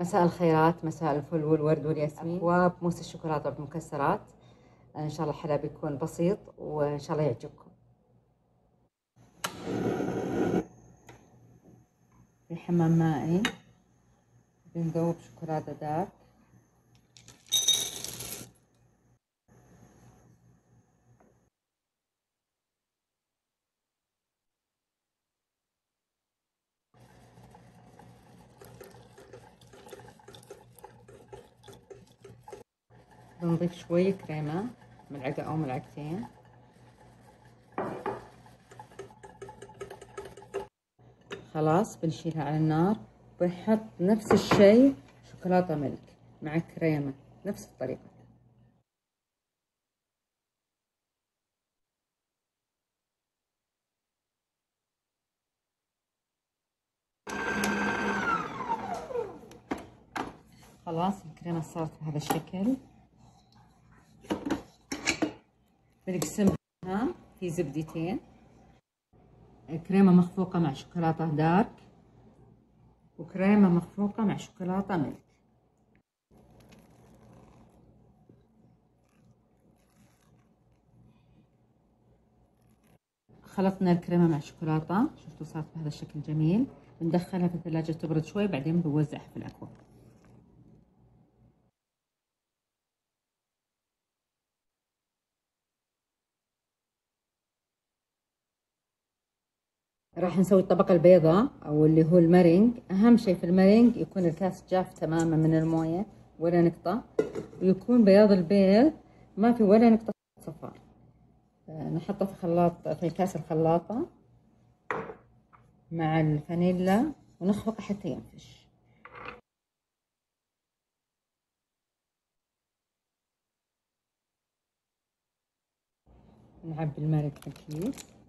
مساء الخيرات، مساء الفل والورد والياسمين وبموس الشوكولاتة والمكسرات. إن شاء الله الحلا بيكون بسيط وإن شاء الله يعجبكم. في حمام مائي بنذوب شوكولاتة دارك بنضيف شوية كريمة، ملعقة أو ملعقتين، خلاص بنشيلها على النار. بنحط نفس الشيء شوكولاتة ملك مع كريمة نفس الطريقة. خلاص الكريمة صارت بهذا الشكل، بنقسمها في زبدتين، كريمة مخفوقة مع شوكولاتة دارك وكريمة مخفوقة مع شوكولاتة ملك. خلطنا الكريمة مع الشوكولاتة، شفتوا صارت بهذا الشكل جميل. بندخلها في الثلاجة تبرد شوي، بعدين بوزعها في الأكواب. راح نسوي الطبقة البيضاء أو اللي هو المارينج. أهم شيء في المارينج يكون الكاس جاف تماما من الموية ولا نقطة، ويكون بياض البيض ما في ولا نقطة صفار. نحطه في خلاط، في الكاس الخلاطة مع الفانيلا ونخفقه حتى ينفش. نعبي المارينج في الكيس.